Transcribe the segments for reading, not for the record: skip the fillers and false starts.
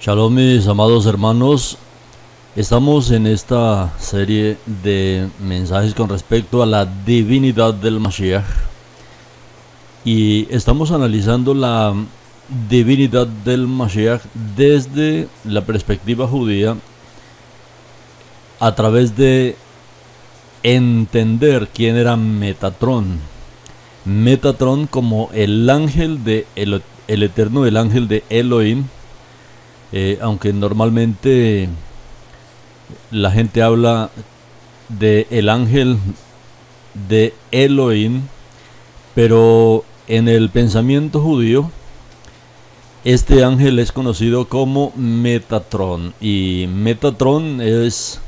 Shalom, mis amados hermanos. Estamos en esta serie de mensajes con respecto a la divinidad del Mashíaj y estamos analizando la divinidad del Mashíaj desde la perspectiva judía a través de entender quién era Metatron. Metatron como el ángel de el eterno, el ángel de Elohim. Aunque normalmente la gente habla de el ángel de Elohim, pero en el pensamiento judío este ángel es conocido como Metatron, y Metatron es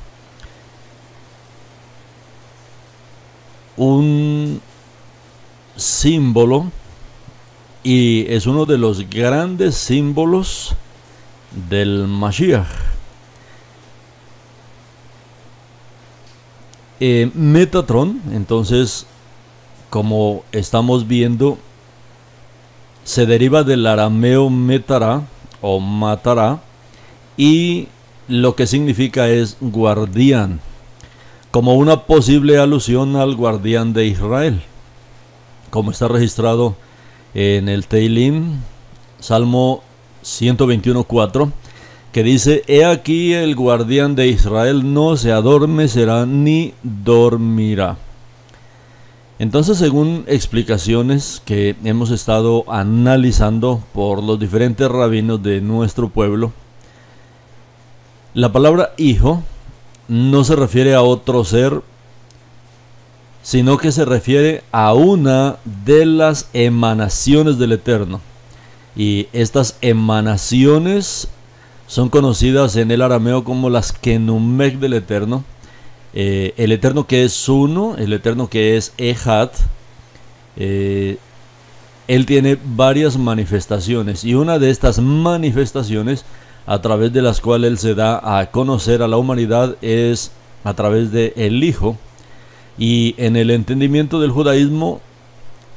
un símbolo y es uno de los grandes símbolos del Mashíaj. Metatron, entonces, como estamos viendo, se deriva del arameo metará o matará, y lo que significa es guardián, como una posible alusión al guardián de Israel, como está registrado en el Tehilim, Salmo 121:4, que dice: he aquí el guardián de Israel no se adormecerá ni dormirá. Entonces, según explicaciones que hemos estado analizando por los diferentes rabinos de nuestro pueblo, la palabra hijo no se refiere a otro ser, sino que se refiere a una de las emanaciones del Eterno. Y estas emanaciones son conocidas en el arameo como las kenumec del Eterno. El Eterno que es uno, el Eterno que es Ehad. Él tiene varias manifestaciones, y una de estas manifestaciones a través de las cuales Él se da a conocer a la humanidad es a través de el Hijo. Y en el entendimiento del judaísmo,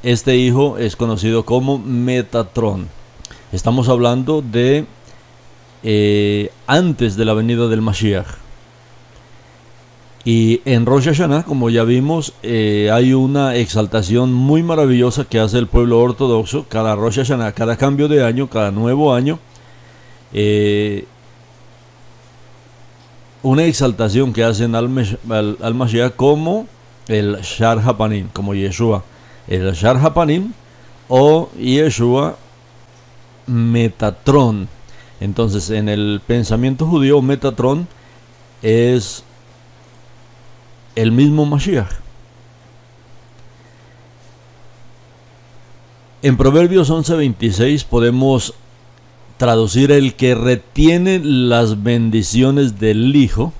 este Hijo es conocido como Metatron. Estamos hablando de antes de la venida del Mashíaj. Y en Rosh Hashanah, como ya vimos, hay una exaltación muy maravillosa que hace el pueblo ortodoxo cada Rosh Hashanah, cada cambio de año, cada nuevo año. Una exaltación que hacen al Mashíaj como el Sar HaPanim, como Yeshua. El Sar HaPanim o Yeshua Metatron. Entonces, en el pensamiento judío, Metatron es el mismo Mashíaj. En Proverbios 11:26 podemos traducir: el que retiene las bendiciones del Hijo,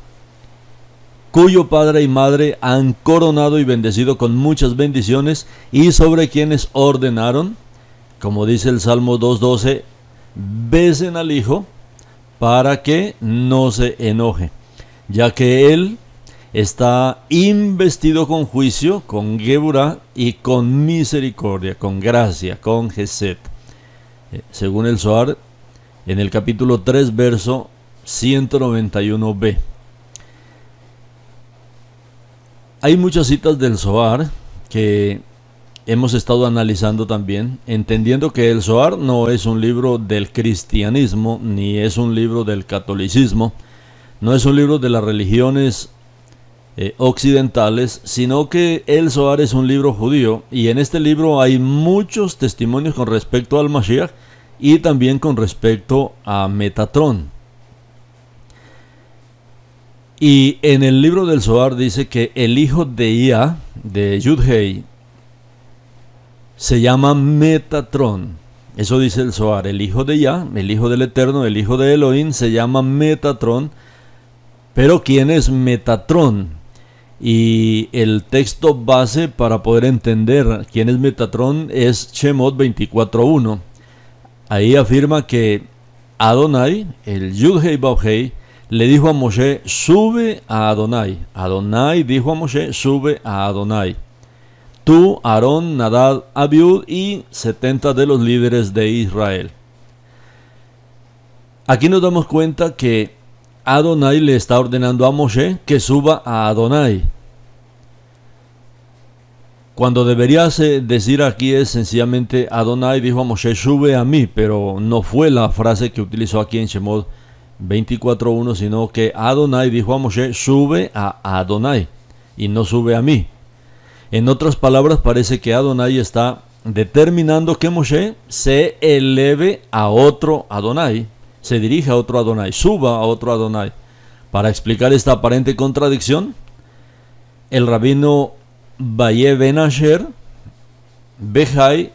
cuyo padre y madre han coronado y bendecido con muchas bendiciones, y sobre quienes ordenaron, como dice el Salmo 2:12, besen al Hijo para que no se enoje, ya que Él está investido con juicio, con geburá y con misericordia, con gracia, con gesed. Según el Zohar, en el capítulo 3, verso 191b. Hay muchas citas del Zohar que hemos estado analizando también, entendiendo que el Zohar no es un libro del cristianismo, ni es un libro del catolicismo, no es un libro de las religiones occidentales, sino que el Zohar es un libro judío, y en este libro hay muchos testimonios con respecto al Mashíaj y también con respecto a Metatron. Y en el libro del Zohar dice que el hijo de Ia, de Yudhei, se llama Metatron. Eso dice el Zohar: el hijo de Ia, el hijo del Eterno, el hijo de Elohim, se llama Metatron. Pero ¿quién es Metatron? Y el texto base para poder entender quién es Metatron es Shemot 24:1. Ahí afirma que Adonai, el Yudhei Bavhei, le dijo a Moshe: sube a Adonai. Adonai dijo a Moshe: sube a Adonai. Tú, Aarón, Nadab, Abiud y 70 de los líderes de Israel. Aquí nos damos cuenta que Adonai le está ordenando a Moshe que suba a Adonai, cuando debería decir aquí es sencillamente Adonai dijo a Moshe sube a mí, pero no fue la frase que utilizó aquí en Shemot 24.1, sino que Adonai dijo a Moshe sube a Adonai y no sube a mí. En otras palabras, parece que Adonai está determinando que Moshe se eleve a otro Adonai, se dirija a otro Adonai, suba a otro Adonai. Para explicar esta aparente contradicción, el rabino Baye Ben Asher Behai,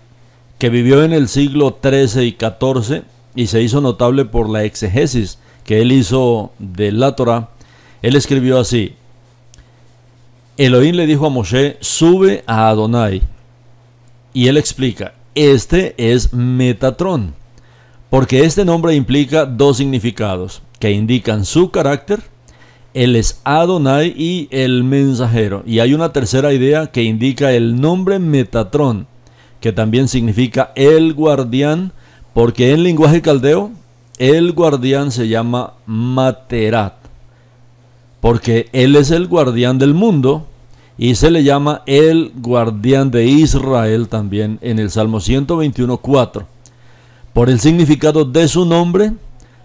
que vivió en el siglo XIII y XIV y se hizo notable por la exegesis que él hizo de la Torah, él escribió así: Elohim le dijo a Moshe, sube a Adonai. Y él explica, este es Metatron, porque este nombre implica dos significados que indican su carácter. Él es Adonai y el mensajero. Y hay una tercera idea que indica el nombre Metatron, que también significa el guardián, porque en lenguaje caldeo, el guardián se llama Materat, porque él es el guardián del mundo y se le llama el guardián de Israel también en el Salmo 121:4. Por el significado de su nombre,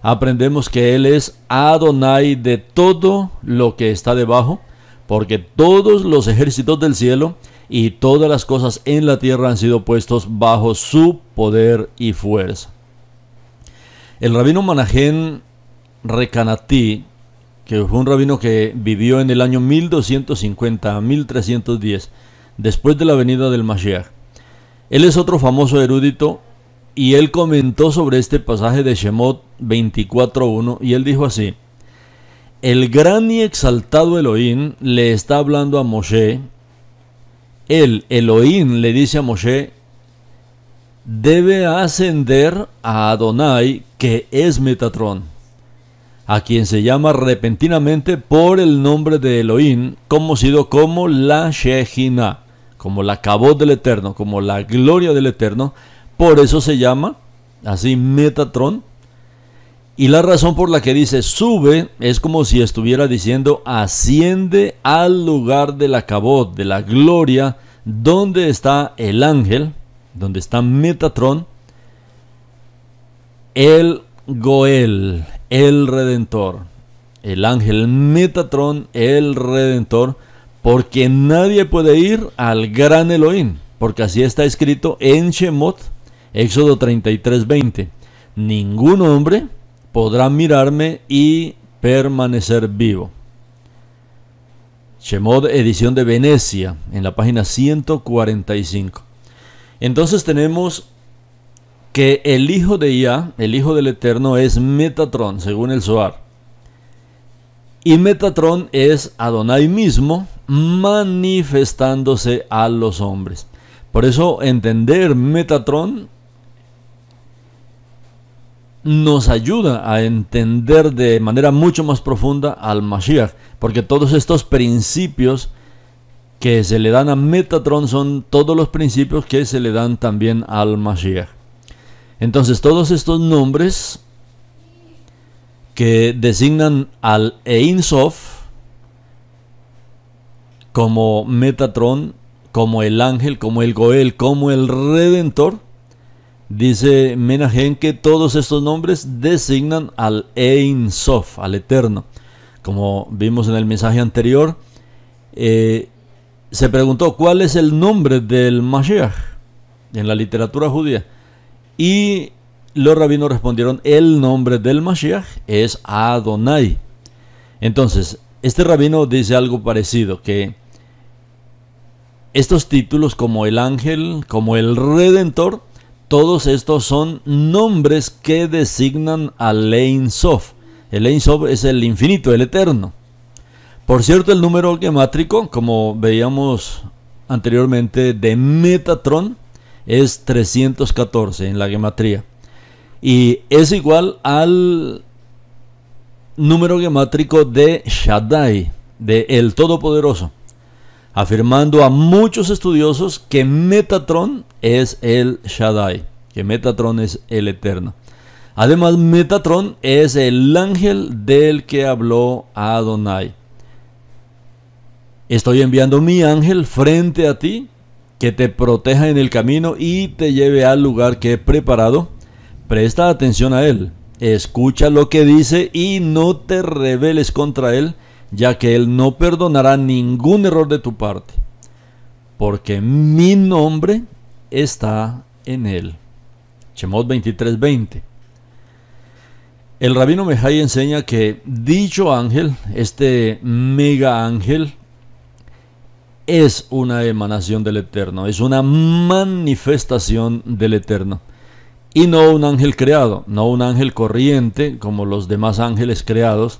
aprendemos que él es Adonai de todo lo que está debajo, porque todos los ejércitos del cielo y todas las cosas en la tierra han sido puestos bajo su poder y fuerza. El rabino Menajem Recanati, que fue un rabino que vivió en el año 1250 a 1310, después de la venida del Mashíaj, él es otro famoso erudito, y él comentó sobre este pasaje de Shemot 24.1 y él dijo así: el gran y exaltado Elohim le está hablando a Moshe. El Elohim le dice a Moshe, debe ascender a Adonai, que es Metatron, a quien se llama repentinamente por el nombre de Elohim, conocido como la Shekiná, como la Kabod del Eterno, como la gloria del Eterno. Por eso se llama así Metatron. Y la razón por la que dice sube es como si estuviera diciendo asciende al lugar de la Kabod, de la gloria, donde está el ángel, donde está Metatron, el Goel, el Redentor. El ángel Metatron, el Redentor, porque nadie puede ir al gran Elohim, porque así está escrito en Shemot Éxodo 33:20. Ningún hombre podrá mirarme y permanecer vivo. Shemot, edición de Venecia, en la página 145. Entonces tenemos que el hijo de Yah, el hijo del Eterno, es Metatron, según el Zohar. Y Metatron es Adonai mismo manifestándose a los hombres. Por eso entender Metatron nos ayuda a entender de manera mucho más profunda al Mashíaj, porque todos estos principios que se le dan a Metatron son todos los principios que se le dan también al Mashíaj. Entonces todos estos nombres que designan al Ein Sof, como Metatron, como el ángel, como el Goel, como el Redentor, dice Menajem que todos estos nombres designan al Ein Sof, al Eterno. Como vimos en el mensaje anterior, se preguntó cuál es el nombre del Mashiach en la literatura judía. Y los rabinos respondieron, el nombre del Mashiach es Adonai. Entonces, este rabino dice algo parecido, que estos títulos como el ángel, como el Redentor, todos estos son nombres que designan al Ein Sof. El Ein Sof es el infinito, el eterno. Por cierto, el número gemátrico, como veíamos anteriormente, de Metatron es 314 en la gematría. Y es igual al número gemátrico de Shaddai, de el Todopoderoso, afirmando a muchos estudiosos que Metatron es el Shaddai, que Metatron es el Eterno. Además, Metatron es el ángel del que habló Adonai. Estoy enviando mi ángel frente a ti, que te proteja en el camino y te lleve al lugar que he preparado. Presta atención a él, escucha lo que dice y no te rebeles contra él, ya que él no perdonará ningún error de tu parte, porque mi nombre está en él. Shemot 23:20. El rabino Mashíaj enseña que dicho ángel, este mega ángel, es una emanación del Eterno, es una manifestación del Eterno, y no un ángel creado, no un ángel corriente como los demás ángeles creados,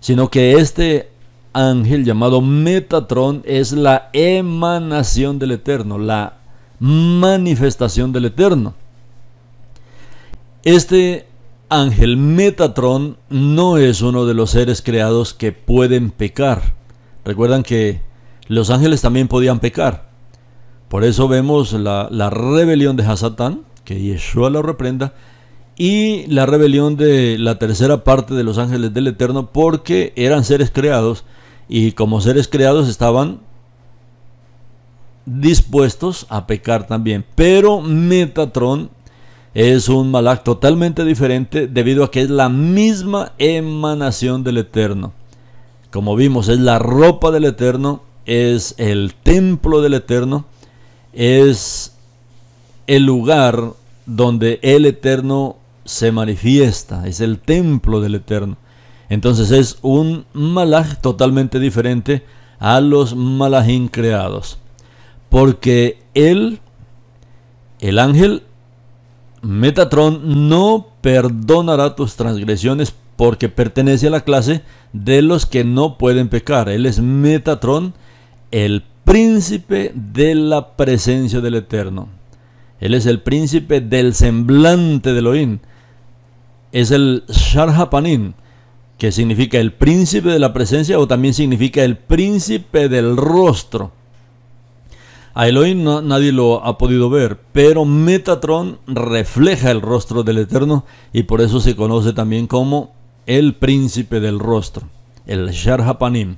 sino que este ángel llamado Metatron es la emanación del Eterno, la manifestación del Eterno. Este ángel Metatron no es uno de los seres creados que pueden pecar. Recuerdan que los ángeles también podían pecar. Por eso vemos la rebelión de Hasatán, que Yeshua lo reprenda, y la rebelión de la tercera parte de los ángeles del Eterno, porque eran seres creados y como seres creados estaban dispuestos a pecar también. Pero Metatron es un Malach totalmente diferente, debido a que es la misma emanación del Eterno. Como vimos, es la ropa del Eterno, es el templo del Eterno, es el lugar donde el Eterno se manifiesta, es el templo del Eterno. Entonces es un Malach totalmente diferente a los Malachim creados, porque el ángel Metatron no perdonará tus transgresiones, porque pertenece a la clase de los que no pueden pecar. Él es Metatron, el príncipe de la presencia del Eterno. Él es el príncipe del semblante de Elohim. Es el Sar HaPanim, que significa el príncipe de la presencia, o también significa el príncipe del rostro. A Elohim nadie lo ha podido ver, pero Metatron refleja el rostro del Eterno, y por eso se conoce también como el príncipe del rostro, el Sar HaPanim,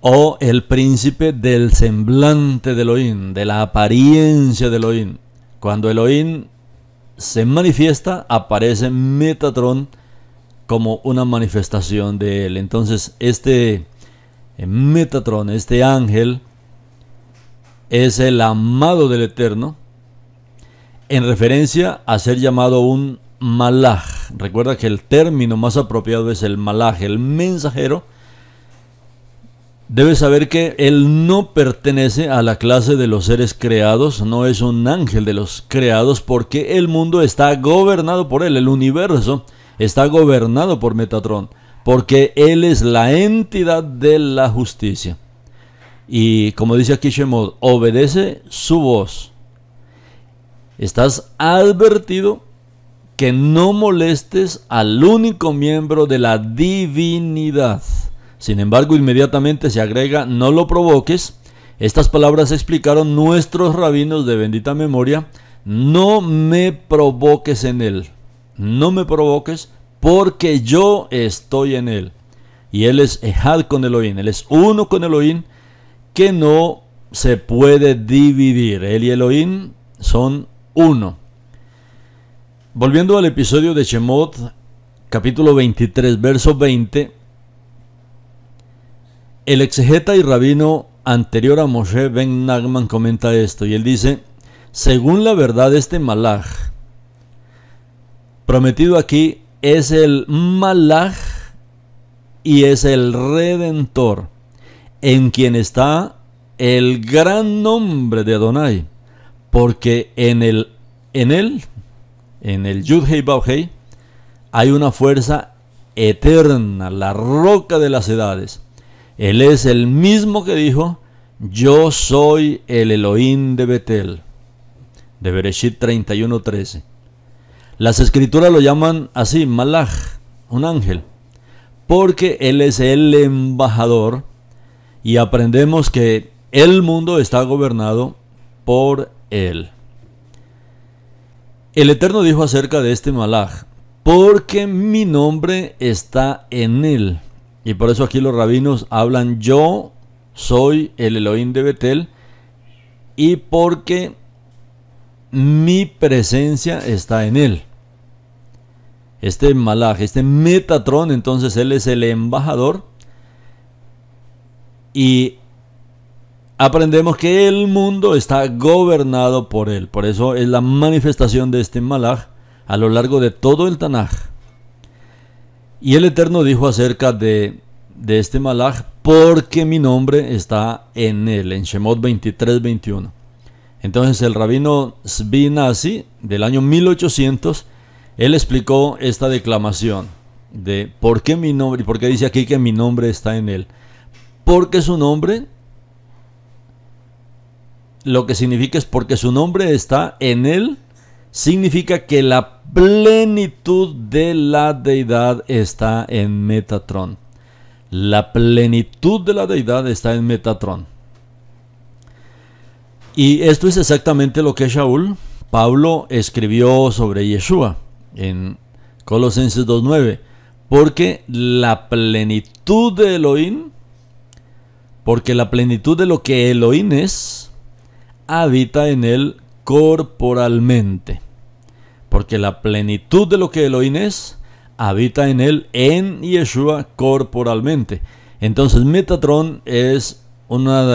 o el príncipe del semblante de Elohim, de la apariencia de Elohim. Cuando Elohim se manifiesta, aparece Metatron como una manifestación de él. Entonces este Metatron, este ángel, es el amado del Eterno, en referencia a ser llamado un Malach. Recuerda que el término más apropiado es el Malach, el mensajero. Debes saber que él no pertenece a la clase de los seres creados, no es un ángel de los creados, porque el mundo está gobernado por él, el universo está gobernado por Metatron, porque él es la entidad de la justicia. Y como dice aquí Shemot, obedece su voz. Estás advertido que no molestes al único miembro de la divinidad. Sin embargo, inmediatamente se agrega, no lo provoques. Estas palabras explicaron nuestros rabinos de bendita memoria. No me provoques en él. No me provoques, porque yo estoy en él. Y él es Ehad con Elohim, él es uno con Elohim, que no se puede dividir. Él y Elohim son uno. Volviendo al episodio de Shemot, capítulo 23, verso 20, el exegeta y rabino anterior a Moshe, Ben Nagman, comenta esto, y él dice, según la verdad, este Malach prometido aquí es el Malach y es el Redentor, en quien está el gran nombre de Adonai, porque en el Yud Hei Vav Hei hay una fuerza eterna, la roca de las edades. Él es el mismo que dijo, yo soy el Elohim de Betel, de Bereshit 31:13. Las escrituras lo llaman así, Malach, un ángel, porque él es el embajador, y aprendemos que el mundo está gobernado por él. El Eterno dijo acerca de este Malach: porque mi nombre está en él. Y por eso aquí los rabinos hablan: yo soy el Elohim de Betel, y porque mi presencia está en él. Este Malach, este Metatron, entonces él es el embajador. Y aprendemos que el mundo está gobernado por él. Por eso es la manifestación de este Malach a lo largo de todo el Tanaj. Y el Eterno dijo acerca de este Malach: porque mi nombre está en él, en Shemot 23:21. Entonces el rabino Zvi Nasi, del año 1800, él explicó esta declamación de por qué mi nombre, y por qué dice aquí que mi nombre está en él. Porque su nombre, lo que significa es porque su nombre está en él, significa que la plenitud de la deidad está en Metatron. La plenitud de la deidad está en Metatron. Y esto es exactamente lo que Shaul, Pablo, escribió sobre Yeshua en Colosenses 2:9. Porque la plenitud de Elohim, porque la plenitud de lo que Elohim es, habita en él corporalmente. Porque la plenitud de lo que Elohim es, habita en él, en Yeshua, corporalmente. Entonces Metatron es uno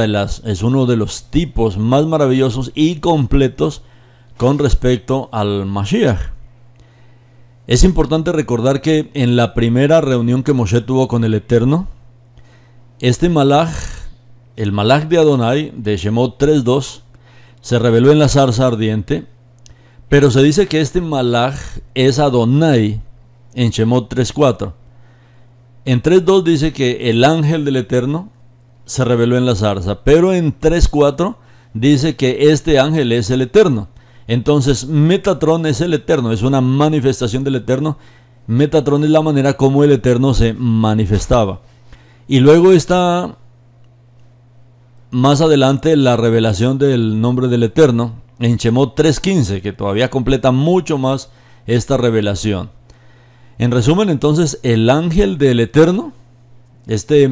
de los tipos más maravillosos y completos con respecto al Mashíaj. Es importante recordar que en la primera reunión que Moshe tuvo con el Eterno, este Malach, el Malach de Adonai, de Shemot 3:2, se reveló en la zarza ardiente, pero se dice que este Malach es Adonai en Shemot 3:4. En 3:2 dice que el ángel del Eterno se reveló en la zarza, pero en 3:4 dice que este ángel es el Eterno. Entonces Metatron es el Eterno, es una manifestación del Eterno. Metatron es la manera como el Eterno se manifestaba. Y luego está más adelante la revelación del nombre del Eterno en Shemot 3:15, que todavía completa mucho más esta revelación. En resumen, entonces, el ángel del Eterno, este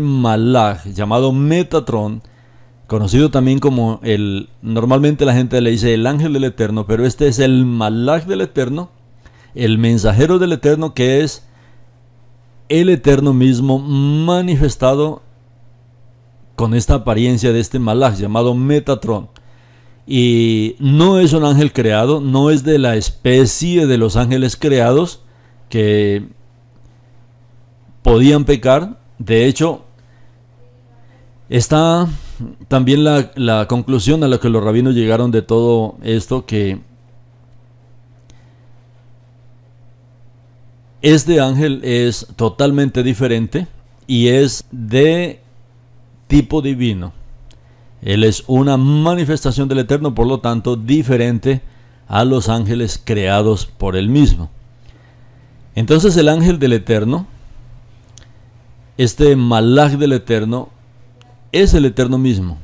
Malach llamado Metatron, conocido también como el, normalmente la gente le dice el ángel del Eterno, pero este es el Malach del Eterno, el mensajero del Eterno, que es el Eterno mismo manifestado con esta apariencia de este Malach llamado Metatron. Y no es un ángel creado, no es de la especie de los ángeles creados que podían pecar. De hecho, está también la conclusión a la que los rabinos llegaron de todo esto, que este ángel es totalmente diferente y es de tipo divino. Él es una manifestación del Eterno, por lo tanto, diferente a los ángeles creados por él mismo. Entonces el ángel del Eterno, este Malach del Eterno, es el Eterno mismo.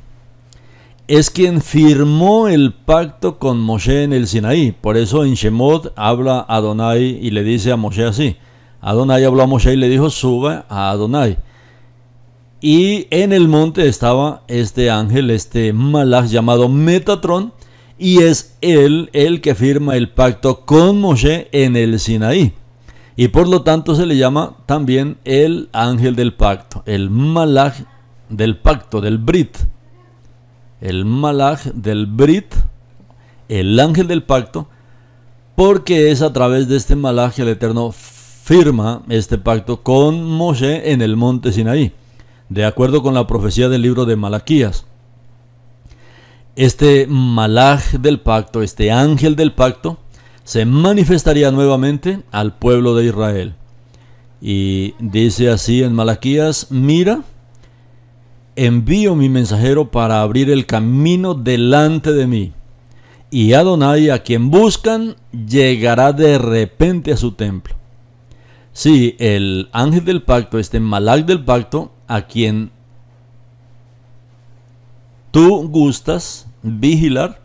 Es quien firmó el pacto con Moshe en el Sinaí. Por eso en Shemot habla Adonai y le dice a Moshe así. Adonai habló a Moshe y le dijo: suba a Adonai. Y en el monte estaba este ángel, este Malach llamado Metatron. Y es él el que firma el pacto con Moshe en el Sinaí. Y por lo tanto se le llama también el ángel del pacto, el Malach del pacto, del Brit. El Malach del Brit, el ángel del pacto, porque es a través de este Malach que el Eterno firma este pacto con Moshe en el monte Sinaí, de acuerdo con la profecía del libro de Malaquías. Este Malach del pacto, este ángel del pacto, se manifestaría nuevamente al pueblo de Israel. Y dice así en Malaquías: mira, envío mi mensajero para abrir el camino delante de mí, y Adonai, a quien buscan, llegará de repente a su templo. Sí, el ángel del pacto, este Malach del pacto, a quien tú gustas vigilar,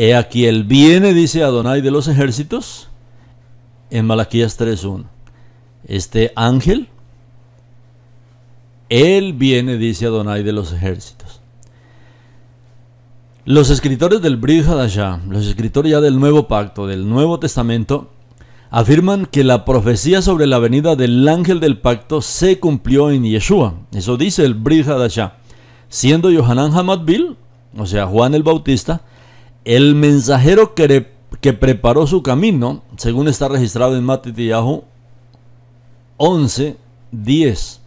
He aquí él viene, dice Adonai de los ejércitos, en Malaquías 3:1. Este ángel, él viene, dice Adonai de los ejércitos. Los escritores del Brit HaDashá, los escritores ya del Nuevo Pacto, del Nuevo Testamento, afirman que la profecía sobre la venida del ángel del pacto se cumplió en Yeshua. Eso dice el Brit HaDashá. Siendo Yohanan Hamadbil, o sea Juan el Bautista, el mensajero que preparó su camino, según está registrado en Matityahu 11:10.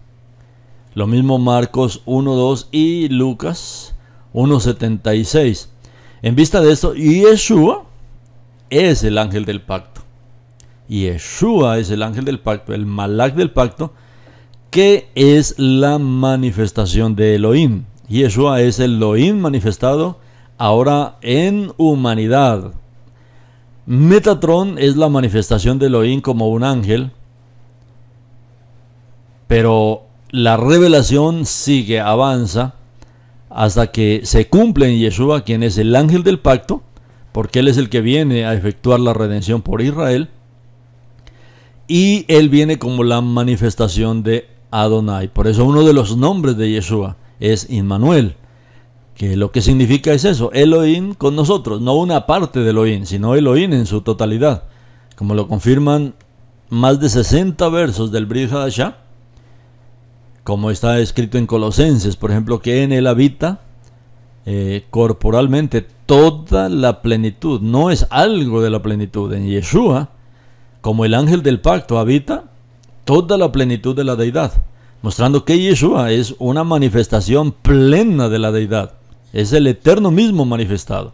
Lo mismo Marcos 1:2 y Lucas 1:76. En vista de esto, Yeshua es el ángel del pacto. Yeshua es el ángel del pacto, el Malach del pacto, que es la manifestación de Elohim. Yeshua es el Elohim manifestado ahora en humanidad. Metatron es la manifestación de Elohim como un ángel, pero la revelación sigue, avanza, hasta que se cumple en Yeshua, quien es el ángel del pacto, porque él es el que viene a efectuar la redención por Israel, y él viene como la manifestación de Adonai. Por eso uno de los nombres de Yeshua es Immanuel, que lo que significa es eso, Elohim con nosotros, no una parte de Elohim, sino Elohim en su totalidad, como lo confirman más de 60 versos del Brit HaDashá, como está escrito en Colosenses, por ejemplo, que en él habita corporalmente toda la plenitud. No es algo de la plenitud. En Yeshua, como el ángel del pacto, habita toda la plenitud de la deidad, mostrando que Yeshua es una manifestación plena de la deidad. Es el eterno mismo manifestado.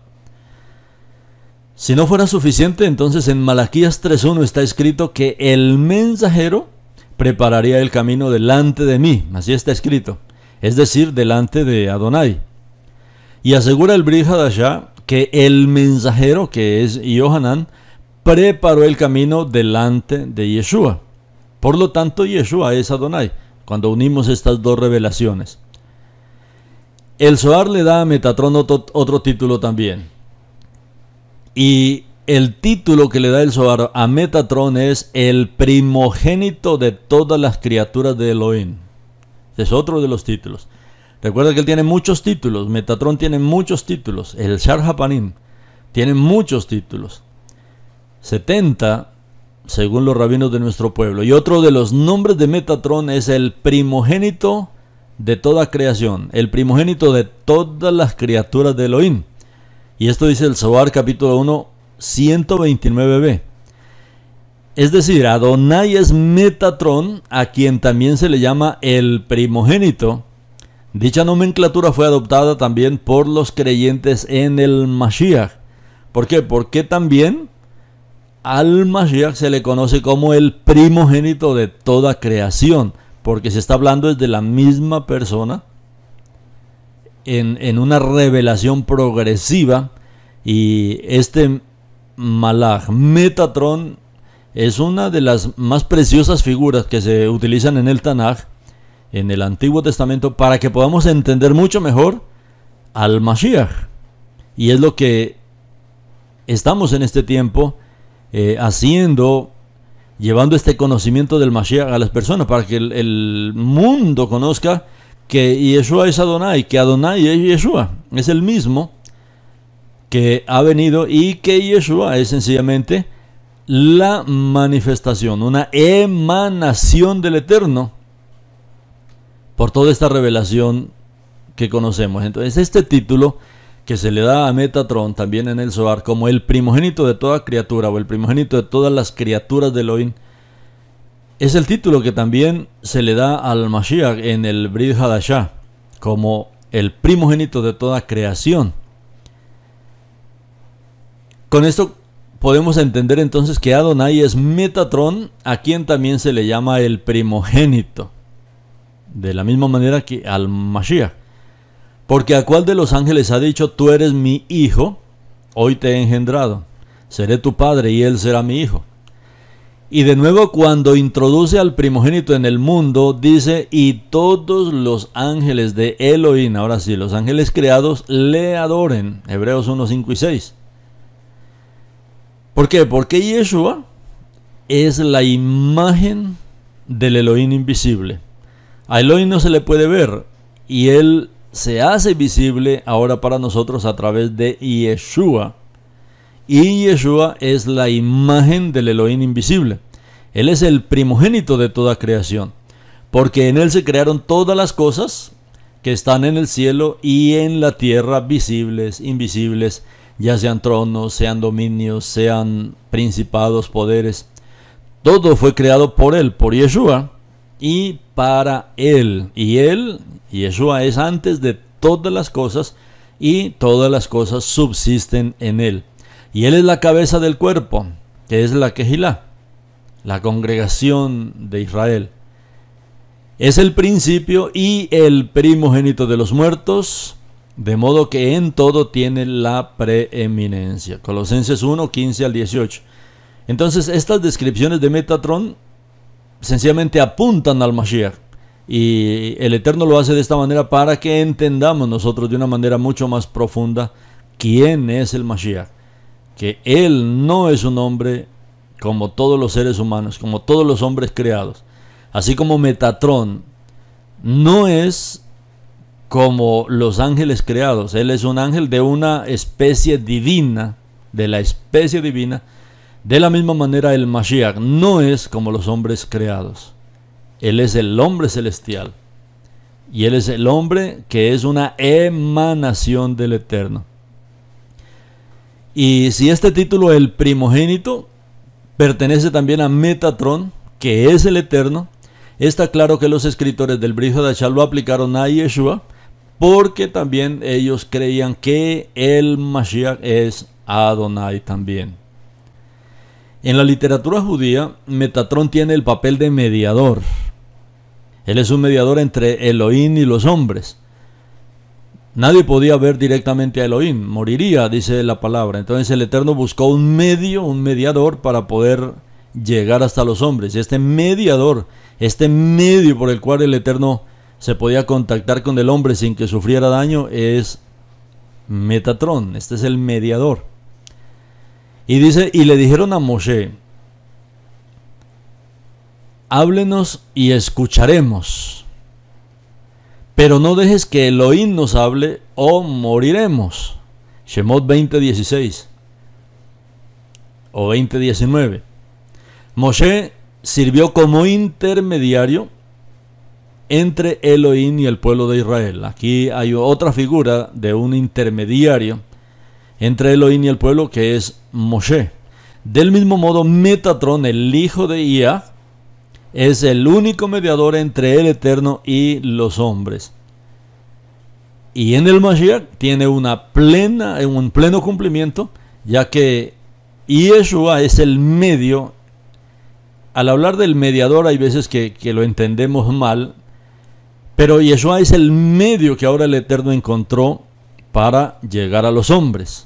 Si no fuera suficiente, entonces en Malaquías 3:1 está escrito que el mensajero prepararía el camino delante de mí. Así está escrito, es decir, delante de Adonai. Y asegura el Brit HaDashá que el mensajero, que es Yohanan, preparó el camino delante de Yeshua. Por lo tanto, Yeshua es Adonai, cuando unimos estas dos revelaciones. El Zohar le da a Metatron otro título también. Y el título que le da el Zohar a Metatron es el primogénito de todas las criaturas de Elohim. Es otro de los títulos. Recuerda que él tiene muchos títulos. Metatron tiene muchos títulos. El Sar HaPanim tiene muchos títulos. 70, según los rabinos de nuestro pueblo. Y otro de los nombres de Metatron es el primogénito de toda creación. El primogénito de todas las criaturas de Elohim. Y esto dice el Zohar capítulo 1. 129b. Es decir, Adonai es Metatron, a quien también se le llama el primogénito. Dicha nomenclatura fue adoptada también por los creyentes en el Mashíaj. ¿Por qué? Porque también al Mashíaj se le conoce como el primogénito de toda creación, porque se está hablando desde la misma persona en una revelación progresiva. Y este Malach, Metatron, es una de las más preciosas figuras que se utilizan en el Tanaj, en el Antiguo Testamento, para que podamos entender mucho mejor al Mashíaj. Y es lo que estamos en este tiempo haciendo, llevando este conocimiento del Mashíaj a las personas, para que el mundo conozca que Yeshua es Adonai, que Adonai es Yeshua, es el mismo que ha venido, y que Yeshua es sencillamente la manifestación, una emanación del Eterno, por toda esta revelación que conocemos. Entonces este título que se le da a Metatron también en el Zohar como el primogénito de toda criatura, o el primogénito de todas las criaturas de Elohim, es el título que también se le da al Mashíaj en el Brit HaDashá, como el primogénito de toda creación. Con esto podemos entender entonces que Adonai es Metatron, a quien también se le llama el primogénito, de la misma manera que al Mashíaj. Porque ¿a cuál de los ángeles ha dicho: tú eres mi hijo, hoy te he engendrado, seré tu padre y él será mi hijo? Y de nuevo, cuando introduce al primogénito en el mundo, dice: y todos los ángeles de Elohim, ahora sí, los ángeles creados, le adoren. Hebreos 1:5 y 6. ¿Por qué? Porque Yeshua es la imagen del Elohim invisible. A Elohim no se le puede ver y él se hace visible ahora para nosotros a través de Yeshua. Y Yeshua es la imagen del Elohim invisible. Él es el primogénito de toda creación, porque en él se crearon todas las cosas que están en el cielo y en la tierra, visibles, invisibles, ya sean tronos, sean dominios, sean principados, poderes. Todo fue creado por él, por Yeshua y para él. Y él, Yeshua, es antes de todas las cosas y todas las cosas subsisten en él. Y él es la cabeza del cuerpo, que es la Kejilá, la congregación de Israel. Es el principio y el primogénito de los muertos, de modo que en todo tiene la preeminencia. Colosenses 1, 15 al 18. Entonces, estas descripciones de Metatron sencillamente apuntan al Mashíaj. Y el Eterno lo hace de esta manera para que entendamos nosotros de una manera mucho más profunda quién es el Mashíaj. Que él no es un hombre como todos los seres humanos, como todos los hombres creados. Así como Metatron no es como los ángeles creados. Él es un ángel de una especie divina, de la especie divina. De la misma manera el Mashíaj no es como los hombres creados. Él es el hombre celestial. Y él es el hombre que es una emanación del Eterno. Y si este título, el primogénito, pertenece también a Metatron, que es el Eterno, está claro que los escritores del Brit HaDashá lo aplicaron a Yeshua, porque también ellos creían que el Mashíaj es Adonai también. En la literatura judía, Metatron tiene el papel de mediador. Él es un mediador entre Elohim y los hombres. Nadie podía ver directamente a Elohim, moriría, dice la palabra. Entonces el Eterno buscó un medio, un mediador para poder llegar hasta los hombres. Y este mediador, este medio por el cual el Eterno se podía contactar con el hombre sin que sufriera daño, es Metatron. Este es el mediador. Y dice, y le dijeron a Moshe, háblenos y escucharemos. Pero no dejes que Elohim nos hable o moriremos. Shemot 20:16 o 20:19. Moshe sirvió como intermediario entre Elohim y el pueblo de Israel. Aquí hay otra figura de un intermediario entre Elohim y el pueblo que es Moshe. Del mismo modo, Metatron, el hijo de Ia, es el único mediador entre el Eterno y los hombres. Y en el Mashíaj tiene un pleno cumplimiento, ya que Yeshua es el medio. Al hablar del mediador hay veces que lo entendemos mal, pero Yeshua es el medio que ahora el Eterno encontró para llegar a los hombres.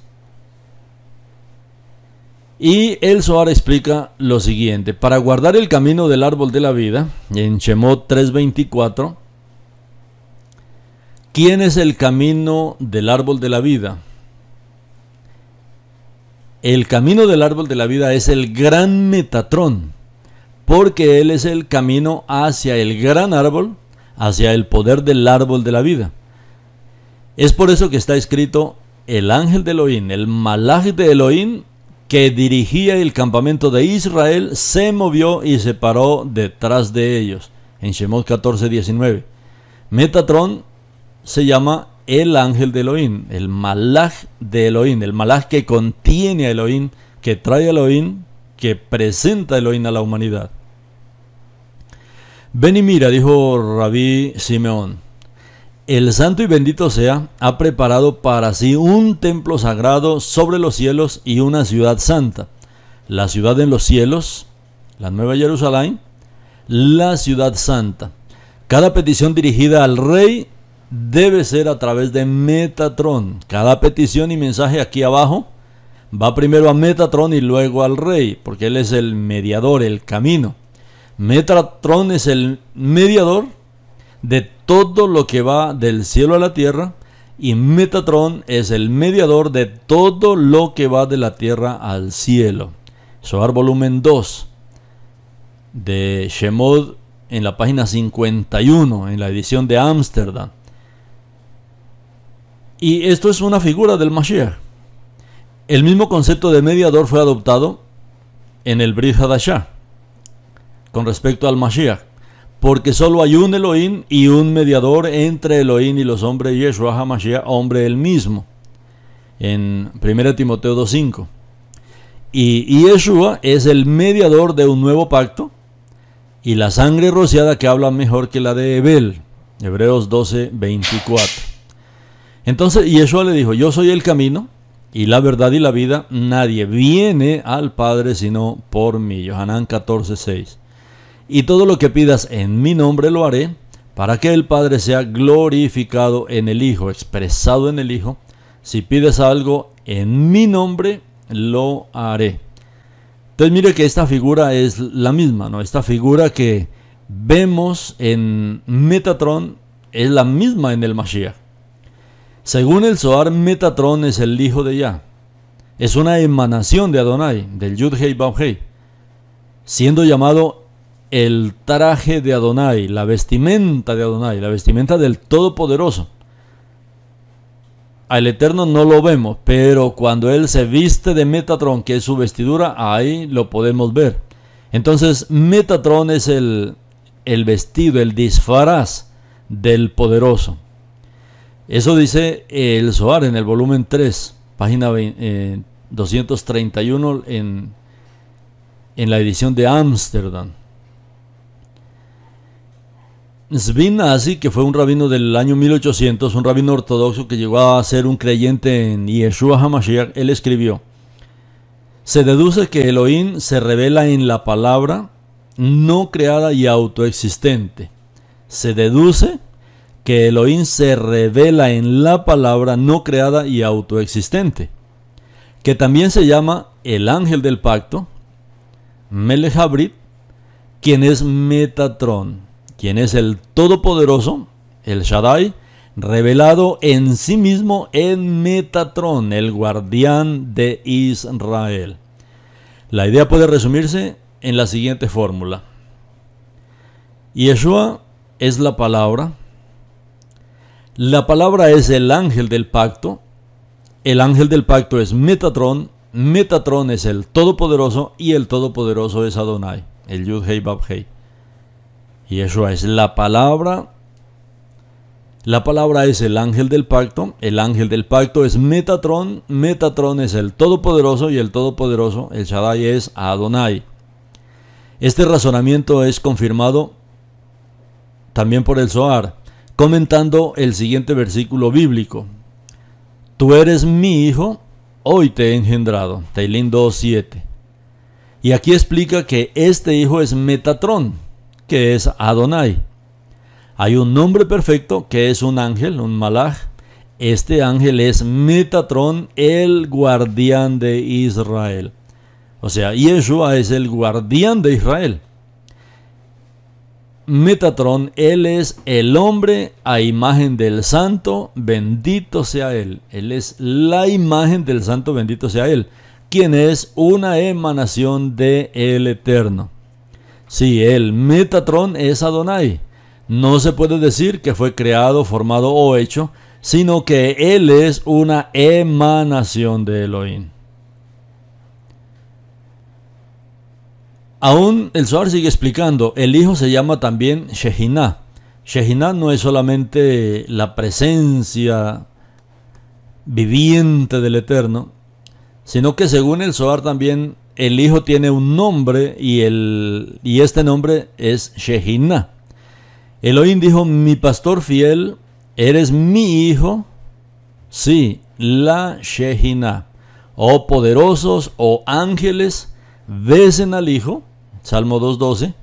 Y el Zohar explica lo siguiente: para guardar el camino del árbol de la vida, en Shemot 3:24, ¿quién es el camino del árbol de la vida? El camino del árbol de la vida es el gran Metatron, porque él es el camino hacia el gran árbol, hacia el poder del árbol de la vida. Es por eso que está escrito el ángel de Elohim, el Malach de Elohim, que dirigía el campamento de Israel, se movió y se paró detrás de ellos. En Shemot 14:19. Metatron se llama el ángel de Elohim, el Malach de Elohim, el Malach que contiene a Elohim, que trae a Elohim, que presenta a Elohim a la humanidad. Ven y mira, dijo Rabí Simeón, el santo y bendito sea, ha preparado para sí un templo sagrado sobre los cielos y una ciudad santa. La ciudad en los cielos, la Nueva Jerusalén, la ciudad santa. Cada petición dirigida al Rey debe ser a través de Metatron. Cada petición y mensaje aquí abajo va primero a Metatron y luego al Rey, porque él es el mediador, el camino. Metatron es el mediador de todo lo que va del cielo a la tierra, y Metatron es el mediador de todo lo que va de la tierra al cielo. Zohar volumen 2 de Shemot, en la página 51, en la edición de Ámsterdam. Y esto es una figura del Mashíaj. El mismo concepto de mediador fue adoptado en el Brit HaDashá con respecto al Mashíaj, porque solo hay un Elohim y un mediador entre Elohim y los hombres, Yeshua HaMashiach, hombre el mismo, en 1 Timoteo 2:5. Y Yeshua es el mediador de un nuevo pacto y la sangre rociada que habla mejor que la de Abel, Hebreos 12:24. Entonces Yeshua le dijo: yo soy el camino y la verdad y la vida, nadie viene al Padre sino por mí, Yohanan 14:6. Y todo lo que pidas en mi nombre lo haré, para que el Padre sea glorificado en el Hijo, expresado en el Hijo. Si pides algo en mi nombre, lo haré. Entonces mire que esta figura es la misma, ¿no? Esta figura que vemos en Metatron es la misma en el Mashíaj. Según el Zohar, Metatron es el hijo de Yah. Es una emanación de Adonai, del Yud-Hei Vav-Hei, siendo llamado el traje de Adonai, la vestimenta de Adonai, la vestimenta del Todopoderoso. Al Eterno no lo vemos, pero cuando Él se viste de Metatron, que es su vestidura, ahí lo podemos ver. Entonces Metatron es el vestido, el disfraz del Poderoso. Eso dice el Zohar en el volumen 3, página 231, en la edición de Ámsterdam. Zvin Asi, que fue un rabino del año 1800, un rabino ortodoxo que llegó a ser un creyente en Yeshua HaMashiach, él escribió: se deduce que Elohim se revela en la palabra no creada y autoexistente. Se deduce que Elohim se revela en la palabra no creada y autoexistente, que también se llama el ángel del pacto, Melech HaBrit, quien es Metatron, quien es el Todopoderoso, el Shaddai, revelado en sí mismo en Metatron, el guardián de Israel. La idea puede resumirse en la siguiente fórmula: Yeshua es la palabra, la palabra es el ángel del pacto es Metatron, Metatron es el Todopoderoso y el Todopoderoso es Adonai, el Yud-Hei Vav-Hei. Yeshua es la palabra es el ángel del pacto es Metatron, Metatron es el Todopoderoso y el Todopoderoso, el Shaddai, es Adonai. Este razonamiento es confirmado también por el Zohar, comentando el siguiente versículo bíblico: tú eres mi hijo, hoy te he engendrado, Tehilim 2:7. Y aquí explica que este hijo es Metatron, que es Adonai. Hay un nombre perfecto que es un ángel, un Malach. Este ángel es Metatron, el guardián de Israel. O sea, Yeshua es el guardián de Israel. Metatron, él es el hombre a imagen del santo, bendito sea él. Él es la imagen del santo, bendito sea él, quien es una emanación de el Eterno. Sí, el Metatron es Adonai. No se puede decir que fue creado, formado o hecho, sino que él es una emanación de Elohim. Aún el Zohar sigue explicando: el Hijo se llama también Shekiná. Shekiná no es solamente la presencia viviente del Eterno, sino que según el Zohar también el Hijo tiene un nombre y este nombre es Shekiná. Elohim dijo: mi pastor fiel, eres mi hijo, sí, la Shekiná. Oh poderosos, oh ángeles, besen al Hijo. Salmo 2:12.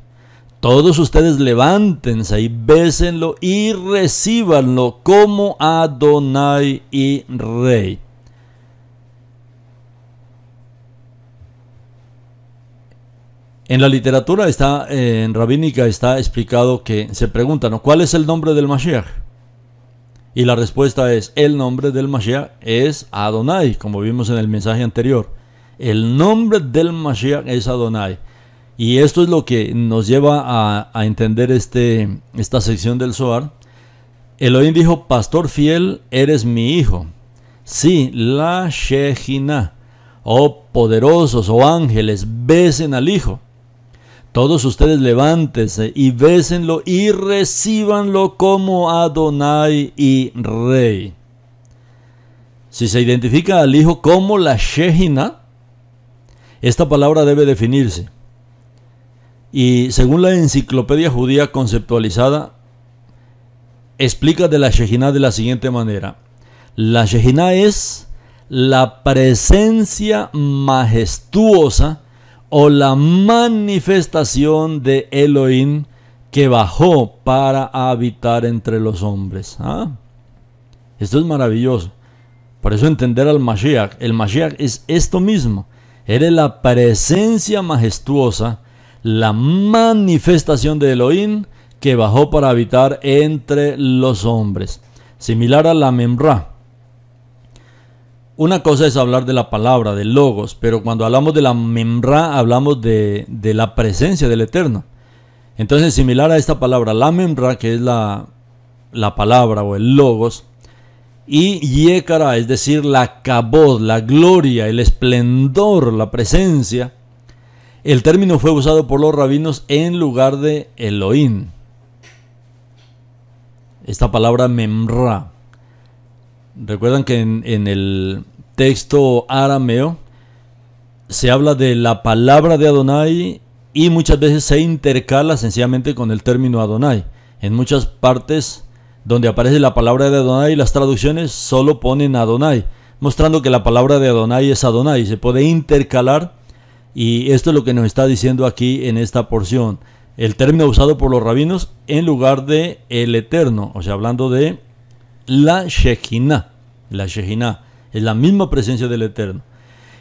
Todos ustedes levántense y bésenlo y recíbanlo como Adonai y Rey. En la literatura está, en rabínica está explicado que se preguntan, ¿no?, ¿cuál es el nombre del Mashíaj? Y la respuesta es: el nombre del Mashíaj es Adonai, como vimos en el mensaje anterior. El nombre del Mashíaj es Adonai. Y esto es lo que nos lleva a entender esta sección del Zohar. Elohim dijo: pastor fiel, eres mi hijo. Sí, la Shekiná. Oh poderosos, oh ángeles, besen al hijo. Todos ustedes levántense y bésenlo y recíbanlo como Adonai y Rey. Si se identifica al hijo como la Shekiná, esta palabra debe definirse. Y según la enciclopedia judía conceptualizada, explica de la Shekiná de la siguiente manera: la Shekiná es la presencia majestuosa o la manifestación de Elohim que bajó para habitar entre los hombres. ¿Ah? Esto es maravilloso. Por eso entender al Mashíaj. El Mashíaj es esto mismo. Eres la presencia majestuosa, la manifestación de Elohim que bajó para habitar entre los hombres. Similar a la Memra. Una cosa es hablar de la palabra, de logos, pero cuando hablamos de la Memra hablamos de la presencia del Eterno. Entonces, similar a esta palabra, la Memra, que es la palabra o el logos, y Yekara, es decir, la Kabod, la gloria, el esplendor, la presencia. El término fue usado por los rabinos en lugar de Elohim. Esta palabra Memra. Recuerdan que en el texto arameo se habla de la palabra de Adonai y muchas veces se intercala sencillamente con el término Adonai. En muchas partes donde aparece la palabra de Adonai, las traducciones solo ponen Adonai, mostrando que la palabra de Adonai es Adonai. Se puede intercalar y esto es lo que nos está diciendo aquí en esta porción. El término usado por los rabinos en lugar de el Eterno, o sea, hablando de la Shekiná. La Shekiná es la misma presencia del Eterno.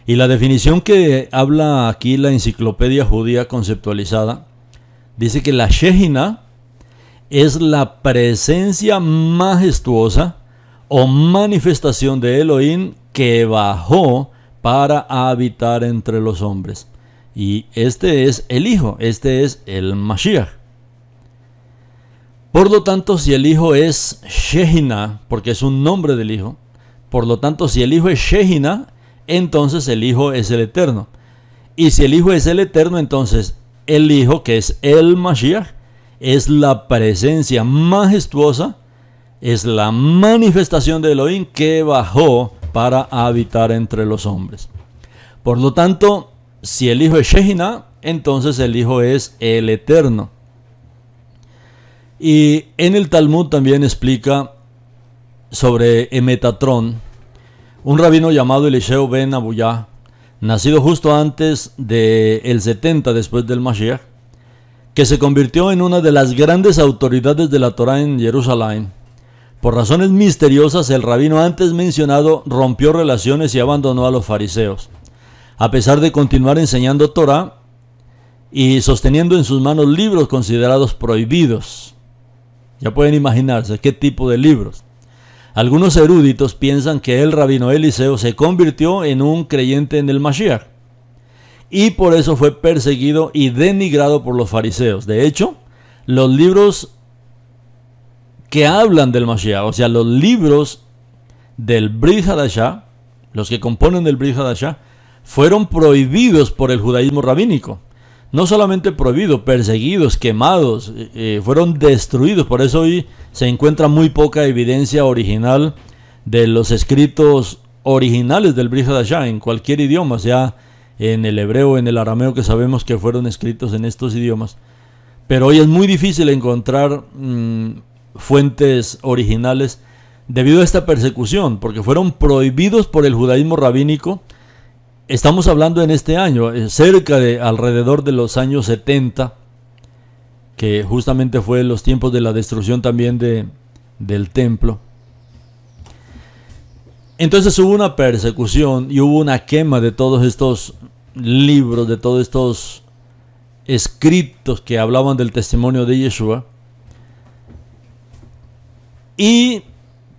Y la definición que habla aquí la enciclopedia judía conceptualizada dice que la Shekiná es la presencia majestuosa o manifestación de Elohim que bajó para habitar entre los hombres. Y este es el Hijo, este es el Mashíaj. Por lo tanto, si el Hijo es Shekiná, porque es un nombre del Hijo, por lo tanto, si el Hijo es Shekiná, entonces el Hijo es el Eterno. Y si el Hijo es el Eterno, entonces el Hijo, que es el Mashíaj, es la presencia majestuosa, es la manifestación de Elohim que bajó para habitar entre los hombres. Por lo tanto, si el Hijo es Shekiná, entonces el Hijo es el Eterno. Y en el Talmud también explica sobre Metatron, un rabino llamado Elisha ben Abuya, nacido justo antes del 70 después del Mashíaj, que se convirtió en una de las grandes autoridades de la Torah en Jerusalén. Por razones misteriosas, el rabino antes mencionado rompió relaciones y abandonó a los fariseos. A pesar de continuar enseñando Torah y sosteniendo en sus manos libros considerados prohibidos. Ya pueden imaginarse qué tipo de libros. Algunos eruditos piensan que el rabino Eliseo se convirtió en un creyente en el Mashíaj y por eso fue perseguido y denigrado por los fariseos. De hecho, los libros que hablan del Mashíaj, o sea, los libros del Brit HaDashá, los que componen el Brit HaDashá, fueron prohibidos por el judaísmo rabínico. No solamente prohibidos, perseguidos, quemados, fueron destruidos. Por eso hoy se encuentra muy poca evidencia original de los escritos originales del Brit HaDashá en cualquier idioma, sea en el hebreo, en el arameo, que sabemos que fueron escritos en estos idiomas. Pero hoy es muy difícil encontrar fuentes originales debido a esta persecución, porque fueron prohibidos por el judaísmo rabínico. Estamos hablando en este año, cerca de alrededor de los años 70, que justamente fue los tiempos de la destrucción también del templo. Entonces hubo una persecución y hubo una quema de todos estos libros, de todos estos escritos que hablaban del testimonio de Yeshua. Y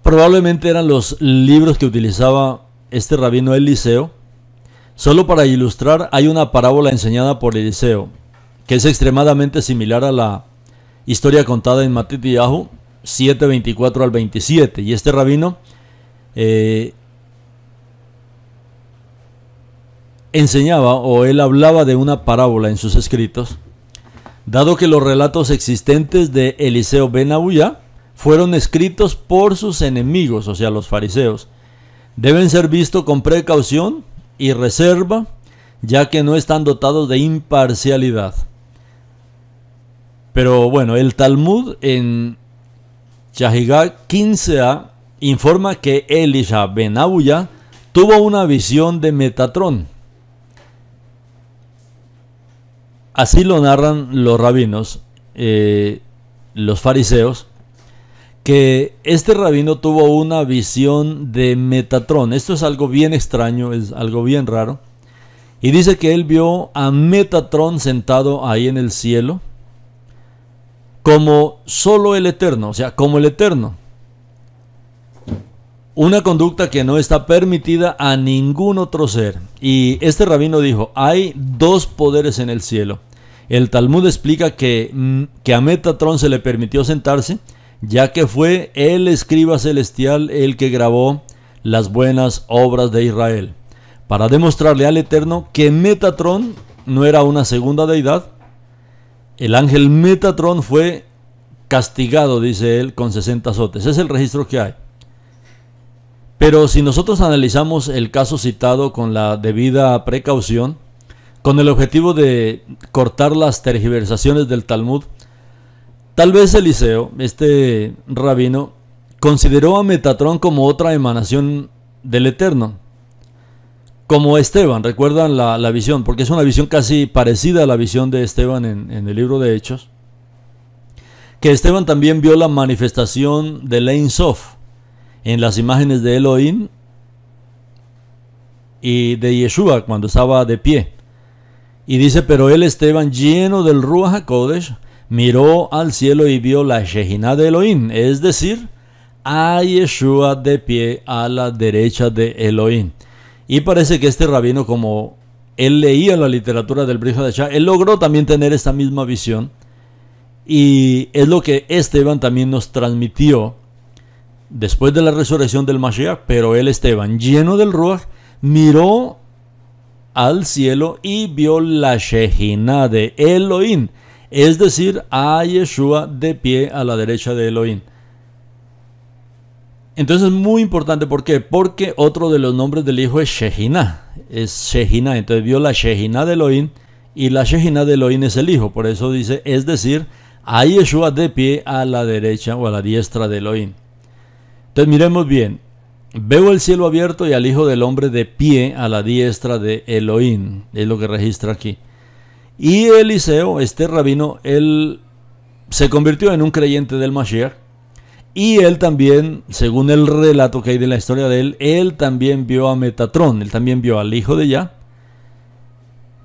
probablemente eran los libros que utilizaba este rabino Eliseo, Solo para ilustrar, hay una parábola enseñada por Eliseo, que es extremadamente similar a la historia contada en Matityahu 7:24 al 27. Y este rabino enseñaba, o él hablaba de una parábola en sus escritos, dado que los relatos existentes de Eliseo ben Abuya fueron escritos por sus enemigos, o sea, los fariseos, deben ser vistos con precaución y reserva, ya que no están dotados de imparcialidad. Pero bueno, el Talmud en Shajigá 15a informa que Elisha ben Abuya tuvo una visión de Metatron. Así lo narran los rabinos, los fariseos, que este rabino tuvo una visión de Metatron. Esto es algo bien extraño, es algo bien raro. Y dice que él vio a Metatron sentado ahí en el cielo, como solo el Eterno, o sea, como el Eterno. Una conducta que no está permitida a ningún otro ser. Y este rabino dijo, hay dos poderes en el cielo. El Talmud explica que a Metatron se le permitió sentarse, ya que fue el escriba celestial el que grabó las buenas obras de Israel, para demostrarle al Eterno que Metatron no era una segunda deidad. El ángel Metatron fue castigado, dice él, con 60 azotes. Ese es el registro que hay. Pero si nosotros analizamos el caso citado con la debida precaución, con el objetivo de cortar las tergiversaciones del Talmud, tal vez Eliseo, este rabino, consideró a Metatron como otra emanación del Eterno, como Esteban. Recuerdan la visión, porque es una visión casi parecida a la visión de Esteban en el libro de Hechos, que Esteban también vio la manifestación del Ein Sof en las imágenes de Elohim y de Yeshua cuando estaba de pie. Y dice, pero él, Esteban, lleno del Ruach HaKodesh, miró al cielo y vio la Shekiná de Elohim, es decir, a Yeshua de pie a la derecha de Elohim. Y parece que este rabino, como él leía la literatura del Brit HaDashá, él logró también tener esta misma visión. Y es lo que Esteban también nos transmitió después de la resurrección del Mashíaj. Pero él, Esteban, lleno del Ruach, miró al cielo y vio la Shekiná de Elohim, es decir, a Yeshua de pie a la derecha de Elohim. Entonces es muy importante, ¿por qué? Porque otro de los nombres del Hijo es Shekiná. Es Shekiná, entonces vio la Shekiná de Elohim, y la Shekiná de Elohim es el Hijo. Por eso dice, es decir, a Yeshua de pie a la derecha o a la diestra de Elohim. Entonces miremos bien. Veo el cielo abierto y al Hijo del Hombre de pie a la diestra de Elohim. Es lo que registra aquí. Y Eliseo, este rabino, él se convirtió en un creyente del Mashiach. Y él también, según el relato que hay de la historia de él también vio a Metatron. Él también vio al hijo de Yah,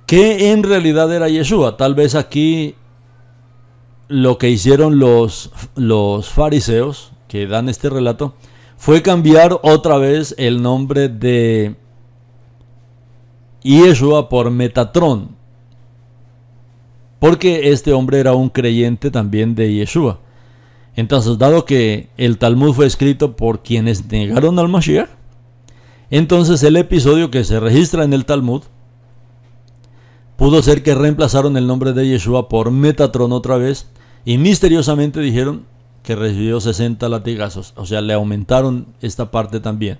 que en realidad era Yeshua. Tal vez aquí lo que hicieron los fariseos que dan este relato fue cambiar otra vez el nombre de Yeshua por Metatron, porque este hombre era un creyente también de Yeshua. Entonces, dado que el Talmud fue escrito por quienes negaron al Mashiach, entonces el episodio que se registra en el Talmud pudo ser que reemplazaron el nombre de Yeshua por Metatron otra vez, y misteriosamente dijeron que recibió 60 latigazos. O sea, le aumentaron esta parte también.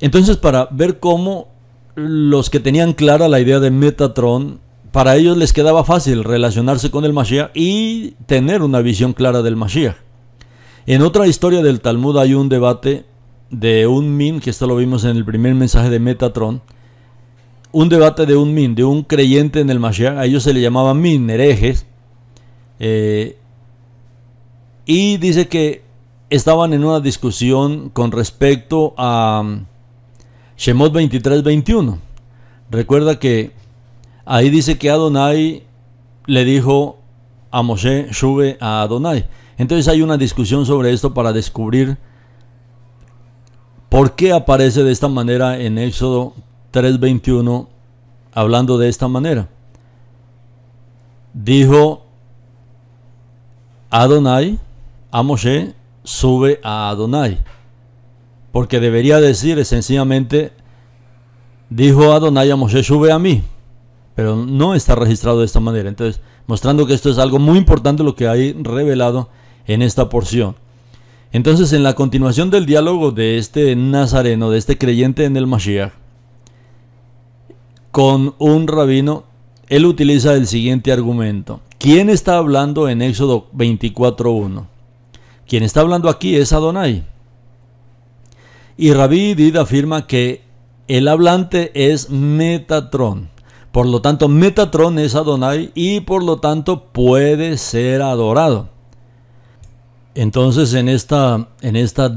Entonces, para ver cómo los que tenían clara la idea de Metatron, para ellos les quedaba fácil relacionarse con el Mashiach y tener una visión clara del Mashiach. En otra historia del Talmud hay un debate de un Min, que esto lo vimos en el primer mensaje de Metatron. Un debate de un Min, de un creyente en el Mashiach. A ellos se le llamaban Min, herejes. Y dice que estaban en una discusión con respecto a Shemot 23:21. Recuerda que ahí dice que Adonai le dijo a Moshe, sube a Adonai. Entonces hay una discusión sobre esto para descubrir ¿Por qué aparece de esta manera en Éxodo 3:21 hablando de esta manera? Dijo Adonai a Moshe, sube a Adonai, porque debería decir sencillamente, dijo Adonai a Moshe, sube a mí, pero no está registrado de esta manera. Entonces, mostrando que esto es algo muy importante lo que hay revelado en esta porción. Entonces, en la continuación del diálogo de este nazareno, de este creyente en el Mashíaj, con un rabino, él utiliza el siguiente argumento. ¿Quién está hablando en Éxodo 24:1? Quien está hablando aquí es Adonai. Y Rabbi Did afirma que el hablante es Metatron. Por lo tanto, Metatron es Adonai y por lo tanto puede ser adorado. Entonces, en esta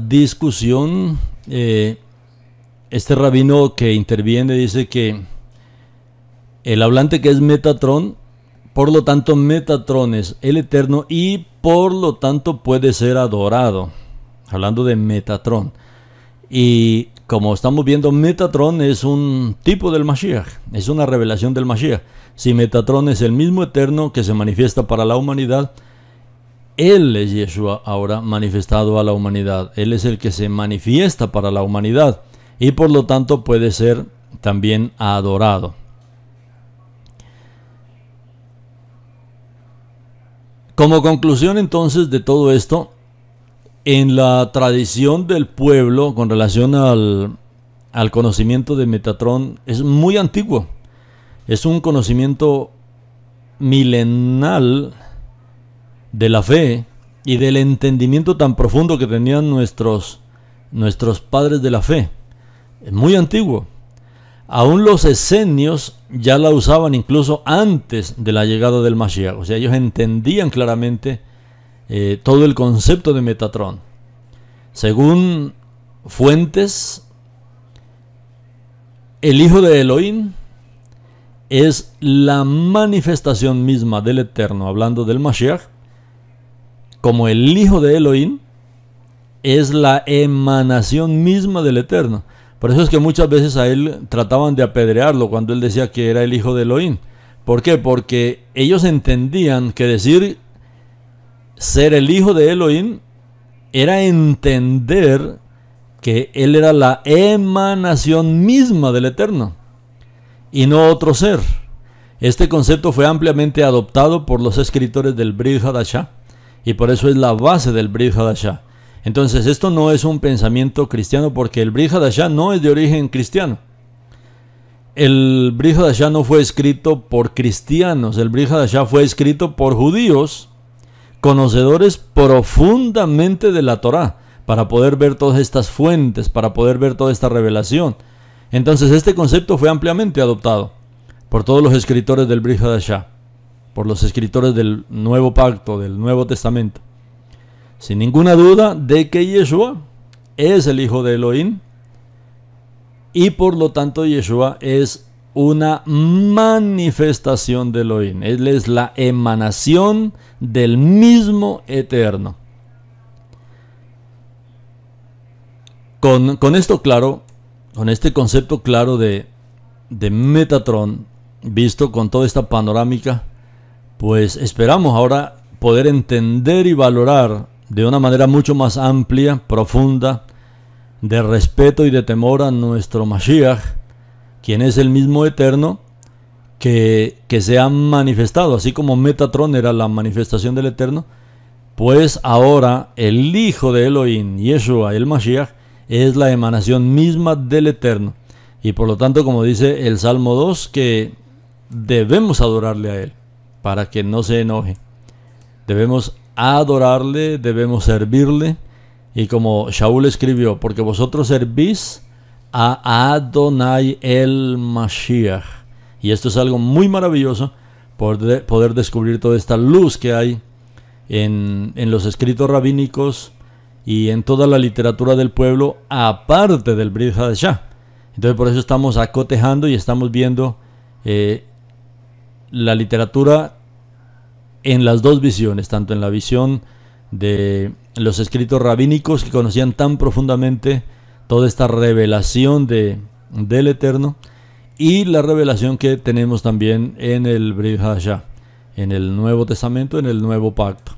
discusión, este rabino que interviene dice que el hablante que es Metatron, por lo tanto Metatron es el eterno y por lo tanto puede ser adorado. Hablando de Metatron. Y como estamos viendo, Metatron es un tipo del Mashíaj, es una revelación del Mashíaj. Si Metatron es el mismo eterno que se manifiesta para la humanidad, él es Yeshua ahora manifestado a la humanidad. Él es el que se manifiesta para la humanidad y por lo tanto puede ser también adorado. Como conclusión entonces de todo esto, en la tradición del pueblo con relación al conocimiento de Metatron es muy antiguo. Es un conocimiento milenal de la fe y del entendimiento tan profundo que tenían nuestros padres de la fe. Es muy antiguo. Aún los esenios ya la usaban incluso antes de la llegada del Mashíaj. O sea, ellos entendían claramente todo el concepto de Metatron. Según fuentes, el hijo de Elohim es la manifestación misma del eterno. Hablando del Mashíaj, como el hijo de Elohim es la emanación misma del eterno. Por eso es que muchas veces a él trataban de apedrearlo cuando él decía que era el hijo de Elohim. ¿Por qué? Porque ellos entendían que decir ser el hijo de Elohim era entender que él era la emanación misma del eterno y no otro ser. Este concepto fue ampliamente adoptado por los escritores del Brit HaDashá y por eso es la base del Brit HaDashá. Entonces, esto no es un pensamiento cristiano porque el Brit HaDashá no es de origen cristiano. El Brit HaDashá no fue escrito por cristianos. El Brit HaDashá fue escrito por judíos, conocedores profundamente de la Torá, para poder ver todas estas fuentes, para poder ver toda esta revelación. Entonces, este concepto fue ampliamente adoptado por todos los escritores del Brit HaDashá, por los escritores del Nuevo Pacto, del Nuevo Testamento. Sin ninguna duda de que Yeshua es el hijo de Elohim y por lo tanto Yeshua es una manifestación de Elohim. Él es la emanación del mismo eterno. Con esto claro, con este concepto claro de Metatron, visto con toda esta panorámica, pues esperamos ahora poder entender y valorar de una manera mucho más amplia, profunda, de respeto y de temor a nuestro Mashíaj, quien es el mismo eterno que se ha manifestado. Así como Metatron era la manifestación del eterno, pues ahora el hijo de Elohim, Yeshua, el Mashíaj, es la emanación misma del eterno. Y por lo tanto, como dice el Salmo 2, que debemos adorarle a él para que no se enoje. Debemos adorarle, debemos servirle. Y como Shaul escribió, porque vosotros servís a Adonai el Mashíaj. Y esto es algo muy maravilloso, poder descubrir toda esta luz que hay en los escritos rabínicos y en toda la literatura del pueblo, aparte del Brit HaDashá. Entonces, por eso estamos acotejando y estamos viendo la literatura en las dos visiones, tanto en la visión de los escritos rabínicos que conocían tan profundamente toda esta revelación del Eterno y la revelación que tenemos también en el Brit HaDashá, en el Nuevo Testamento, en el Nuevo Pacto.